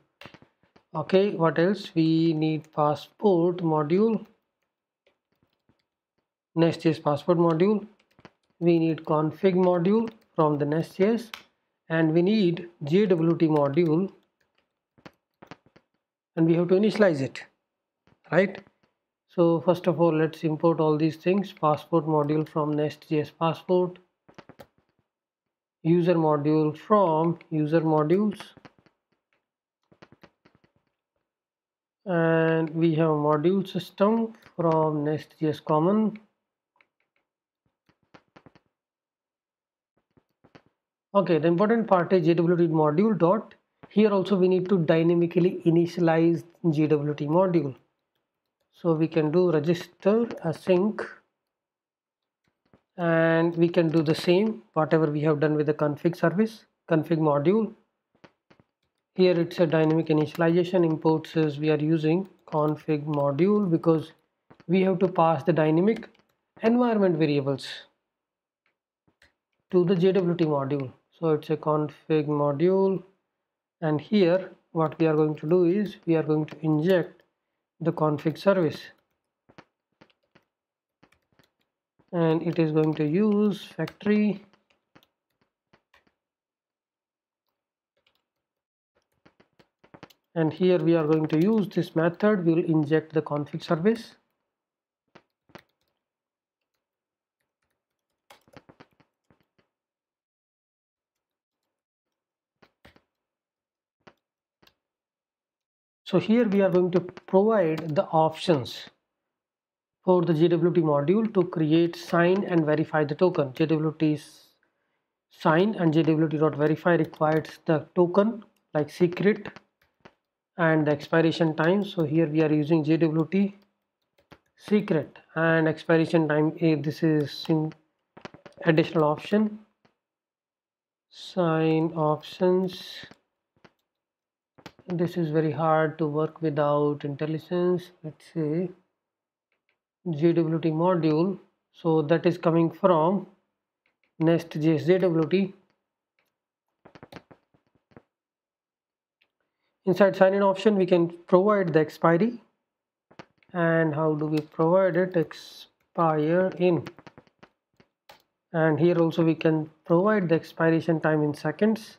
Okay, what else? We need passport module, NestJS passport module. We need config module from the NestJS, and we need J W T module, and we have to initialize it, right? So first of all, let's import all these things. Passport module from NestJS passport, user module from user modules, and we have module system from NestJS common. Okay, the important part is J W T module dot. Here also we need to dynamically initialize J W T module. So we can do register async, and we can do the same whatever we have done with the config service, config module. Here it's a dynamic initialization. Import says we are using config module because we have to pass the dynamic environment variables to the J W T module. So it's a config module, and here what we are going to do is we are going to inject the config service, and it is going to use factory and here we are going to use this method. We will inject the config service, so here we are going to provide the options for the J W T module to create, sign and verify the token. J W T sign and J W T.verify requires the token like secret and the expiration time. So here we are using J W T secret and expiration time. This is an additional option. Sign options. This is very hard to work without IntelliSense. Let's see. J W T module, so that is coming from NestJS J W T. Inside sign in option we can provide the expiry, and how do we provide it? Expire in, and here also we can provide the expiration time in seconds.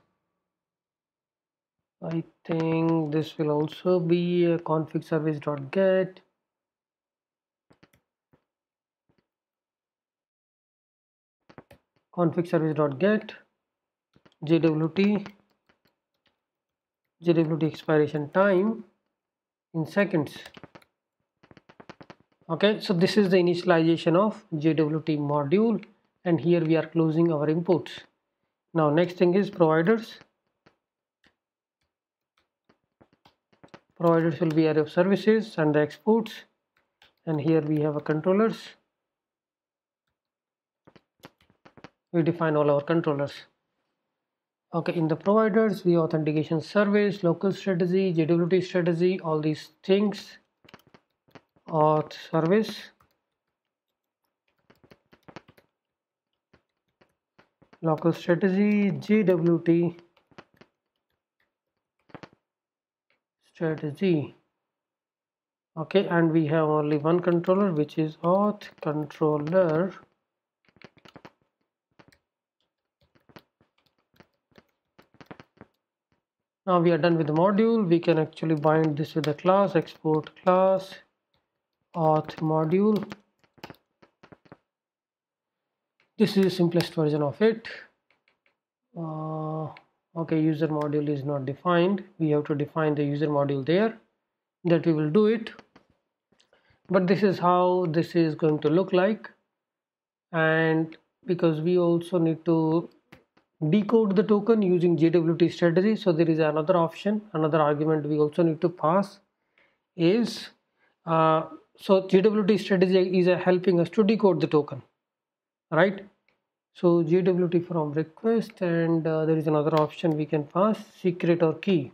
I think this will also be a config service.get. Config service.get J W T J W T expiration time in seconds. Okay, so this is the initialization of J W T module, and here we are closing our imports. Now next thing is providers. Providers will be array of services and the exports, and here we have a controllers. We define all our controllers. Okay, in the providers, we authentication service, local strategy, J W T strategy, all these things. auth service local strategy J W T strategy. Okay, and we have only one controller, which is auth controller. Now we are done with the module. We can actually bind this with a class, export class auth module. This is the simplest version of it. Uh, okay, user module is not defined. We have to define the user module there. That we will do it. But this is how this is going to look like, and because we also need to decode the token using J W T strategy, so there is another option, another argument we also need to pass is uh, so J W T strategy is uh, helping us to decode the token, right? So J W T from request, and uh, there is another option we can pass, secret or key.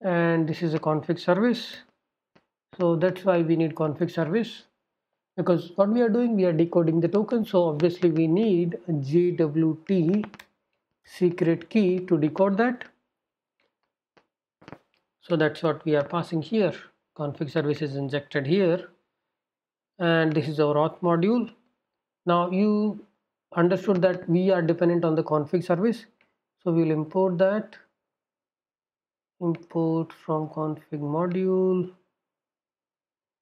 And this is a config service, so that's why we need config service, because what we are doing, we are decoding the token, so obviously we need a J W T secret key to decode that. So that's what we are passing here. Config service is injected here, and this is our auth module. Now you understood that we are dependent on the config service, so we will import that. Import from config module,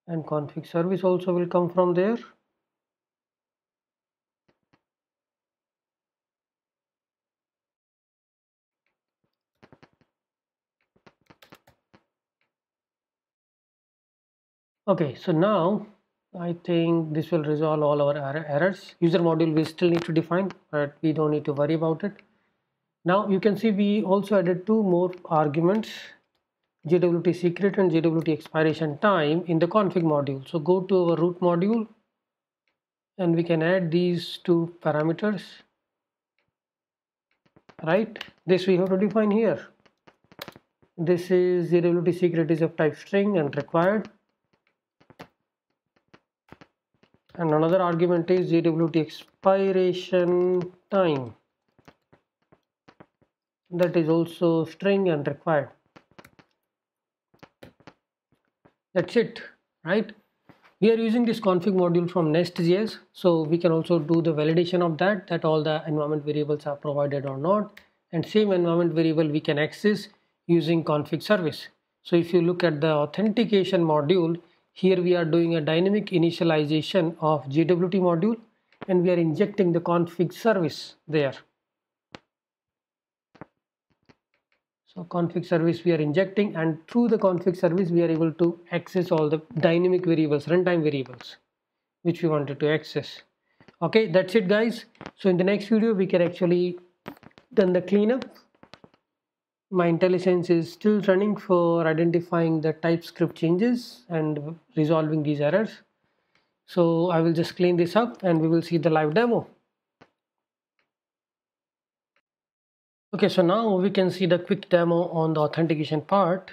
and config service also will come from there. Okay, so now I think this will resolve all our errors. User module we still need to define, but we don't need to worry about it. Now you can see we also added two more arguments, J W T secret and J W T expiration time, in the config module. So go to our root module and we can add these two parameters, right? This we have to define here. This is J W T secret is of type string and required, and another argument is J W T expiration time. That is also string and required. That's it, right? We are using this config module from NestJS, so we can also do the validation of that, that all the environment variables are provided or not, and same environment variable we can access using config service. So if you look at the authentication module, here we are doing a dynamic initialization of J W T module, and we are injecting the config service there. So config service we are injecting, and through the config service we are able to access all the dynamic variables, runtime variables, which we wanted to access. Okay, that's it guys. So in the next video we can actually done the cleanup. My IntelliSense is still running for identifying the TypeScript changes and resolving these errors. So I will just clean this up and we will see the live demo. Okay, so now we can see the quick demo on the authentication part.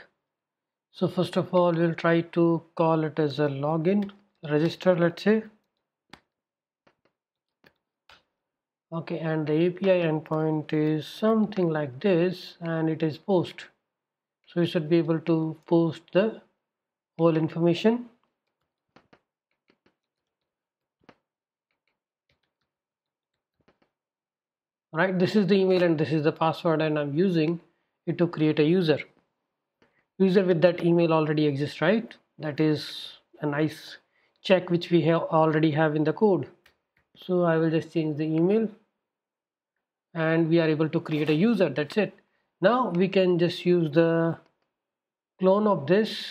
So first of all, we'll try to call it as a login register, let's say. Okay, and the A P I endpoint is something like this, and it is post. So you should be able to post the whole information. Right, this is the email and this is the password, and I'm using it to create a user. User with that email already exists, right? That is a nice check which we have already have in the code. So I will just change the email, and we are able to create a user. That's it. Now we can just use the clone of this,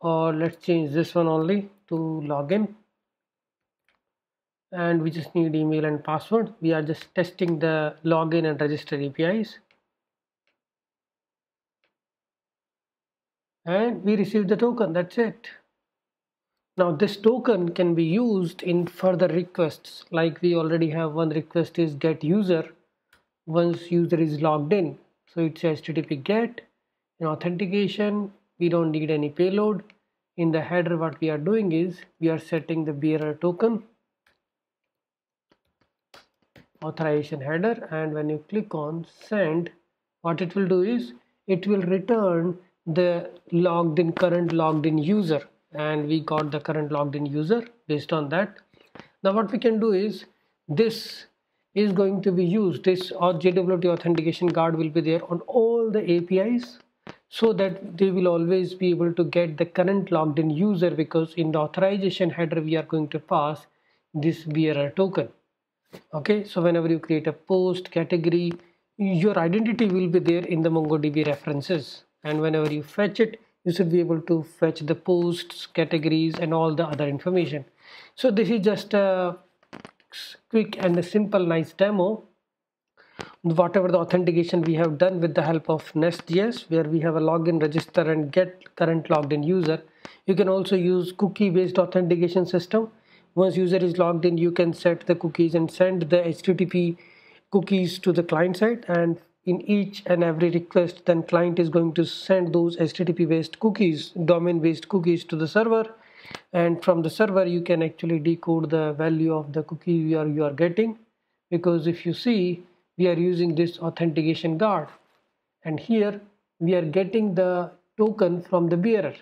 or let's change this one only to login. And we just need email and password. We are just testing the login and register A P Is, and we received the token. That's it. Now this token can be used in further requests, like we already have one request is get user. Once user is logged in, so it's H T T P get, an authentication, we don't need any payload. In the header, what we are doing is we are setting the bearer token authorization header, and when you click on send, what it will do is it will return the logged in current logged in user, and we got the current logged in user based on that. Now what we can do is this is going to be used, this or J W T authentication guard will be there on all the A P Is, so that they will always be able to get the current logged in user, because in the authorization header we are going to pass this bearer token. Okay, so whenever you create a post category, your identity will be there in the MongoDB references, and whenever you fetch it, you should be able to fetch the posts, categories, and all the other information. So this is just a quick and a simple nice demo, whatever the authentication we have done with the help of NestJS, where we have a login, register, and get current logged in user. You can also use cookie based authentication system. Once user is logged in, you can set the cookies and send the H T T P cookies to the client side, and in each and every request then client is going to send those H T T P based cookies, domain based cookies to the server, and from the server you can actually decode the value of the cookie you are, you are getting. Because if you see, we are using this authentication guard, and here we are getting the token from the bearer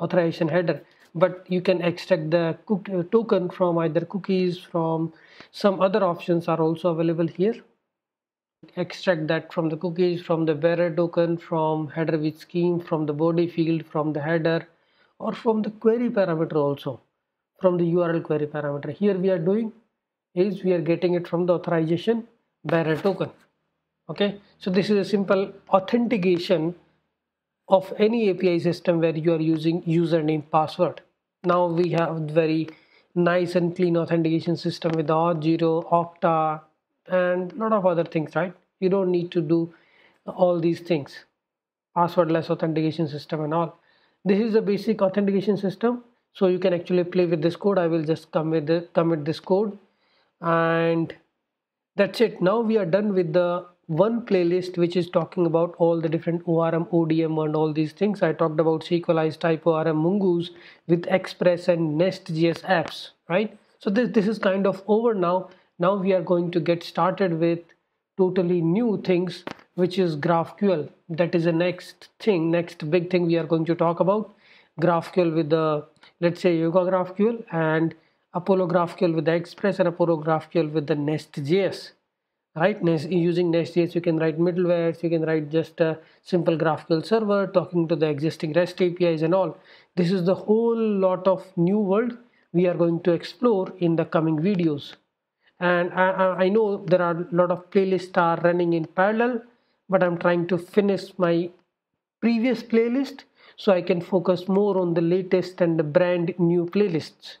authorization header, but you can extract the cookie token from either cookies, from some other options are also available here. Extract that from the cookies, from the bearer token, from header with scheme, from the body field, from the header, or from the query parameter also, from the U R L query parameter. Here we are doing is we are getting it from the authorization bearer token. Okay, so this is a simple authentication of any A P I system where you are using username, password. Now we have very nice and clean authentication system with Auth zero, Okta, and a lot of other things, right? You don't need to do all these things, passwordless authentication system and all. This is a basic authentication system, so you can actually play with this code. I will just commit the, commit this code, and that's it. Now we are done with the one playlist which is talking about all the different O R M, O D M, and all these things. I talked about Sequelize, TypeORM, Mongoose with Express and NestJS apps, right? So this, this is kind of over now. Now we are going to get started with totally new things, which is GraphQL. That is the next thing, next big thing we are going to talk about. GraphQL with the, let's say, Yoga GraphQL, and Apollo GraphQL with the Express, and Apollo GraphQL with the NestJS. Right, using NestJS you can write middlewares, you can write just a simple GraphQL server talking to the existing REST A P Is and all. This is the whole lot of new world we are going to explore in the coming videos. And I, I know there are a lot of playlists are running in parallel, but I'm trying to finish my previous playlist so I can focus more on the latest and the brand new playlists.